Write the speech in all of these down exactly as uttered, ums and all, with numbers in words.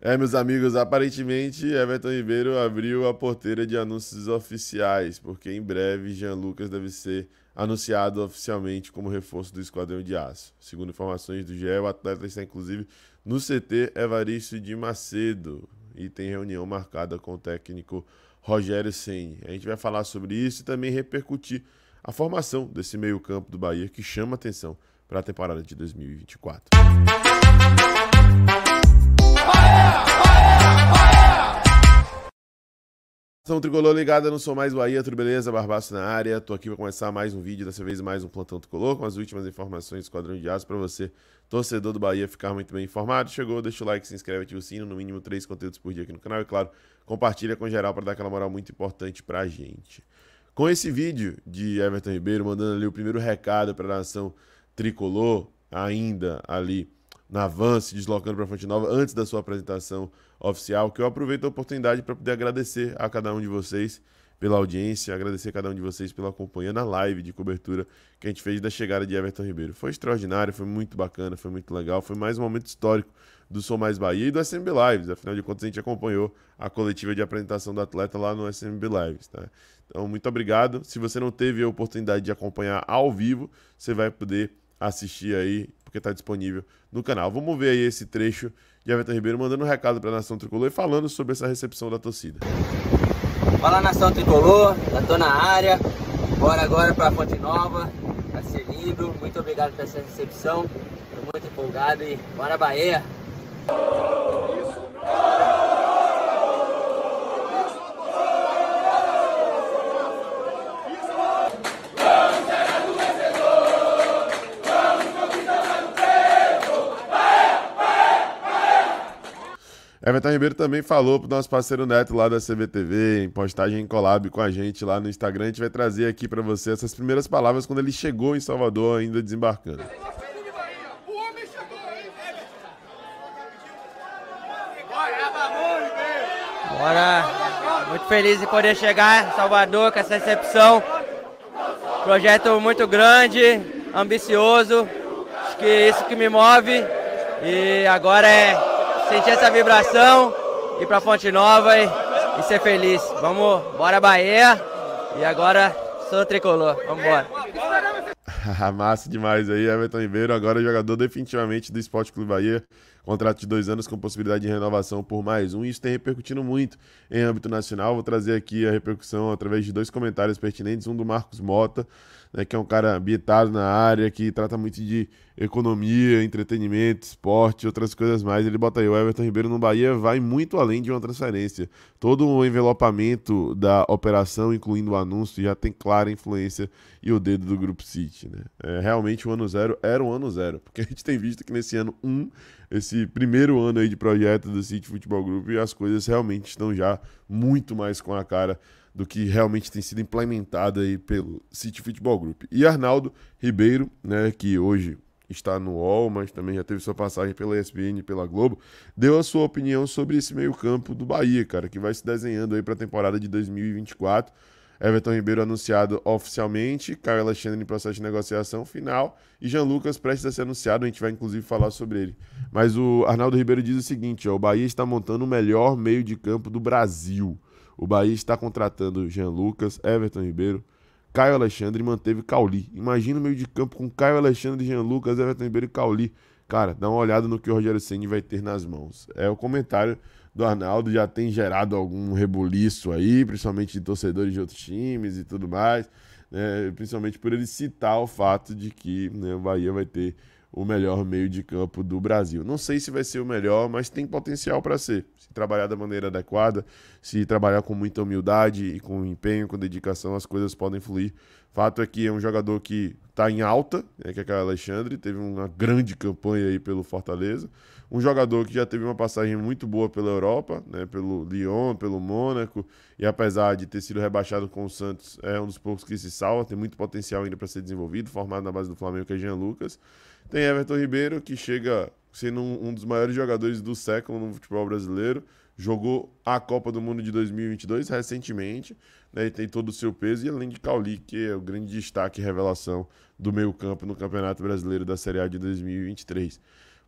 É, meus amigos, aparentemente Everton Ribeiro abriu a porteira de anúncios oficiais, porque em breve Jean Lucas deve ser anunciado oficialmente como reforço do Esquadrão de Aço. Segundo informações do G E, o atleta está inclusive no C T Evaristo de Macedo e tem reunião marcada com o técnico Rogério Ceni. A gente vai falar sobre isso e também repercutir a formação desse meio-campo do Bahia, que chama atenção para a temporada de dois mil e vinte e quatro. São Tricolor ligada, não sou mais Bahia, tudo beleza? Barbaço na área, tô aqui para começar mais um vídeo, dessa vez mais um Plantão Tricolor, com as últimas informações do Esquadrão de Aço para você, torcedor do Bahia, ficar muito bem informado. Chegou, deixa o like, se inscreve, ativa o sino, no mínimo três conteúdos por dia aqui no canal e, claro, compartilha com geral para dar aquela moral muito importante pra gente. Com esse vídeo de Everton Ribeiro, mandando ali o primeiro recado para a nação tricolor, ainda ali na van, se deslocando para a Fonte Nova, antes da sua apresentação oficial, que eu aproveito a oportunidade para poder agradecer a cada um de vocês pela audiência, agradecer a cada um de vocês pela companhia na live de cobertura que a gente fez da chegada de Everton Ribeiro. Foi extraordinário, foi muito bacana, foi muito legal, foi mais um momento histórico do Sou Mais Bahia e do S M B Lives. Afinal de contas, a gente acompanhou a coletiva de apresentação do atleta lá no S M B Lives, tá? Então, muito obrigado. Se você não teve a oportunidade de acompanhar ao vivo, você vai poder assistir aí, porque está disponível no canal. Vamos ver aí esse trecho de Everton Ribeiro mandando um recado para a Nação Tricolor e falando sobre essa recepção da torcida. Fala, Nação Tricolor, já estou na área, bora agora para a Fonte Nova, vai ser lindo, muito obrigado por essa recepção, estou muito empolgado e bora Bahia! Everton Ribeiro também falou pro nosso parceiro Neto lá da C B T V, em postagem em collab com a gente lá no Instagram. A gente vai trazer aqui para você essas primeiras palavras quando ele chegou em Salvador, ainda desembarcando. Bora! Muito feliz de poder chegar em Salvador com essa recepção. Projeto muito grande, ambicioso. Acho que é isso que me move. E agora é sentir essa vibração, ir pra Fonte Nova e, e ser feliz. Vamos, bora Bahia. E agora sou tricolor. Vamos embora. Massa demais aí, Everton Ribeiro, agora jogador definitivamente do Esporte Clube Bahia. Contrato de dois anos com possibilidade de renovação por mais um. Isso tem repercutindo muito em âmbito nacional. Vou trazer aqui a repercussão através de dois comentários pertinentes. Um do Marcos Mota, né, que é um cara ambientado na área, que trata muito de economia, entretenimento, esporte, outras coisas mais. Ele bota aí, o Everton Ribeiro no Bahia vai muito além de uma transferência. Todo o envelopamento da operação, incluindo o anúncio, já tem clara influência e o dedo do Grupo City, né? É, realmente o ano zero era o ano zero, porque a gente tem visto que nesse ano um, esse primeiro ano aí de projeto do City Football Group, as coisas realmente estão já muito mais com a cara do que realmente tem sido implementada aí pelo City Football Group. E Arnaldo Ribeiro, né, que hoje está no U O L, mas também já teve sua passagem pela E S P N e pela Globo, deu a sua opinião sobre esse meio-campo do Bahia, cara, que vai se desenhando aí para a temporada de dois mil e vinte e quatro. Everton Ribeiro anunciado oficialmente, Caio Alexandre em processo de negociação final e Jean Lucas prestes a ser anunciado, a gente vai inclusive falar sobre ele. Mas o Arnaldo Ribeiro diz o seguinte, ó, o Bahia está montando o melhor meio de campo do Brasil. O Bahia está contratando Jean Lucas, Everton Ribeiro, Caio Alexandre e manteve Cauli. Imagina o meio de campo com Caio Alexandre, Jean Lucas, Everton Ribeiro e Cauli. Cara, dá uma olhada no que o Rogério Ceni vai ter nas mãos. É o comentário do Arnaldo, já tem gerado algum rebuliço aí, principalmente de torcedores de outros times e tudo mais, né? Principalmente por ele citar o fato de que, né, o Bahia vai ter o melhor meio de campo do Brasil. Não sei se vai ser o melhor, mas tem potencial para ser. Se trabalhar da maneira adequada, se trabalhar com muita humildade e com empenho, com dedicação, as coisas podem fluir. Fato é que é um jogador que está em alta, é que é Caio Alexandre, teve uma grande campanha aí pelo Fortaleza. Um jogador que já teve uma passagem muito boa pela Europa, né, pelo Lyon, pelo Mônaco, e apesar de ter sido rebaixado com o Santos, é um dos poucos que se salva, tem muito potencial ainda para ser desenvolvido, formado na base do Flamengo, que é Jean Lucas. Tem Everton Ribeiro, que chega sendo um dos maiores jogadores do século no futebol brasileiro, jogou a Copa do Mundo de dois mil e vinte e dois recentemente, né, e tem todo o seu peso, e além de Cauli, que é o grande destaque e revelação do meio-campo no Campeonato Brasileiro da Série A de dois mil e vinte e três.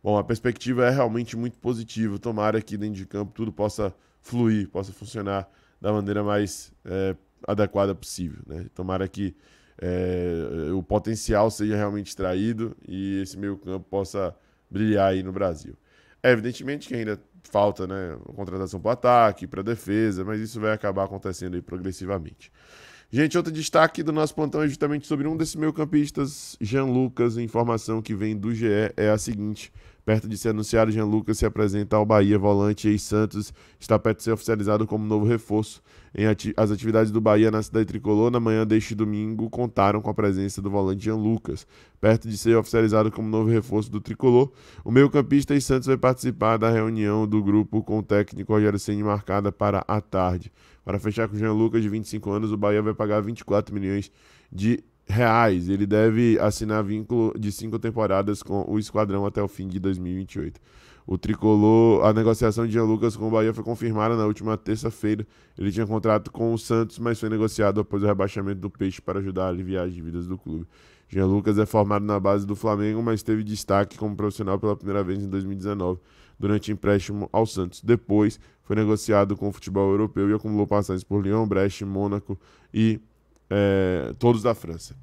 Bom, a perspectiva é realmente muito positiva. Tomara que dentro de campo tudo possa fluir, possa funcionar da maneira mais é, adequada possível, né? Tomara que é, o potencial seja realmente extraído e esse meio campo possa brilhar aí no Brasil. É, evidentemente que ainda falta, né, contratação para o ataque, para a defesa, mas isso vai acabar acontecendo aí progressivamente. Gente, outro destaque do nosso plantão é justamente sobre um desses meio-campistas, Jean Lucas. A informação que vem do G E é a seguinte: perto de ser anunciado, Jean Lucas se apresenta ao Bahia. Volante e Santos está perto de ser oficializado como novo reforço. Em ati- as atividades do Bahia na cidade tricolor na manhã deste domingo contaram com a presença do volante Jean Lucas. Perto de ser oficializado como novo reforço do tricolor, o meio-campista e Santos vai participar da reunião do grupo com o técnico Rogério Ceni, marcada para a tarde. Para fechar com o Jean Lucas, de vinte e cinco anos, o Bahia vai pagar vinte e quatro milhões de reais. Ele deve assinar vínculo de cinco temporadas com o Esquadrão até o fim de dois mil e vinte e oito. O tricolor, a negociação de Jean Lucas com o Bahia foi confirmada na última terça-feira. Ele tinha contrato com o Santos, mas foi negociado após o rebaixamento do Peixe para ajudar a aliviar as dívidas do clube. Jean Lucas é formado na base do Flamengo, mas teve destaque como profissional pela primeira vez em dois mil e dezenove, durante empréstimo ao Santos. Depois, foi negociado com o futebol europeu e acumulou passagens por Lyon, Brest, Mônaco e É, todos da França.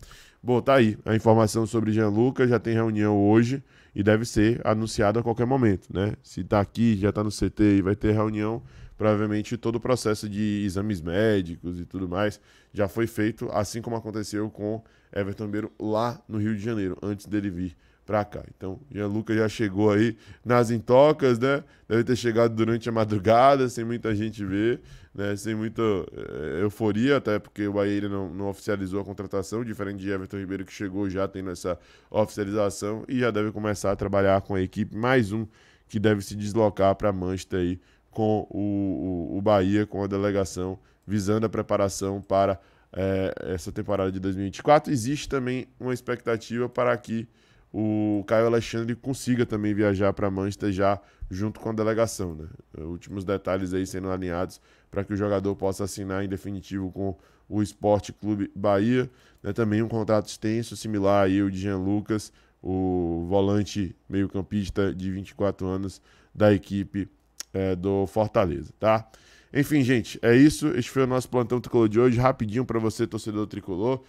Bom, tá aí a informação sobre Jean Lucas. Já tem reunião hoje e deve ser anunciado a qualquer momento, né? Se tá aqui, já tá no C T e vai ter reunião, provavelmente todo o processo de exames médicos e tudo mais já foi feito, assim como aconteceu com Everton Ribeiro lá no Rio de Janeiro, antes dele vir pra cá. Então, Jean Lucas já chegou aí nas intocas, né? Deve ter chegado durante a madrugada, sem muita gente ver, né? Sem muita é, euforia, até porque o Bahia não, não oficializou a contratação, diferente de Everton Ribeiro, que chegou já tendo essa oficialização e já deve começar a trabalhar com a equipe. Mais um que deve se deslocar para Manchester aí com o, o, o Bahia, com a delegação, visando a preparação para é, essa temporada de dois mil e vinte e quatro. Existe também uma expectativa para que o Caio Alexandre consiga também viajar para Manchester já junto com a delegação, né? Últimos detalhes aí sendo alinhados para que o jogador possa assinar em definitivo com o Esporte Clube Bahia, né? Também um contrato extenso, similar aí ao de Jean Lucas, o volante meio-campista de vinte e quatro anos da equipe é, do Fortaleza, tá? Enfim, gente, é isso. Este foi o nosso plantão tricolor de hoje, rapidinho para você, torcedor tricolor.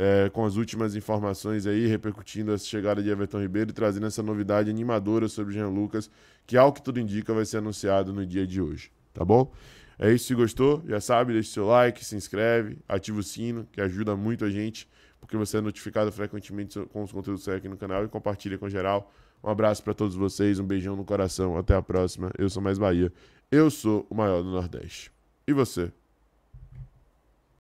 É, com as últimas informações aí, repercutindo a chegada de Everton Ribeiro e trazendo essa novidade animadora sobre Jean Lucas, que ao que tudo indica vai ser anunciado no dia de hoje, tá bom? É isso, se gostou, já sabe, deixa o seu like, se inscreve, ativa o sino, que ajuda muito a gente, porque você é notificado frequentemente com os conteúdos que saem aqui no canal, e compartilha com geral. Um abraço para todos vocês, um beijão no coração, até a próxima. Eu sou Mais Bahia, eu sou o maior do Nordeste. E você?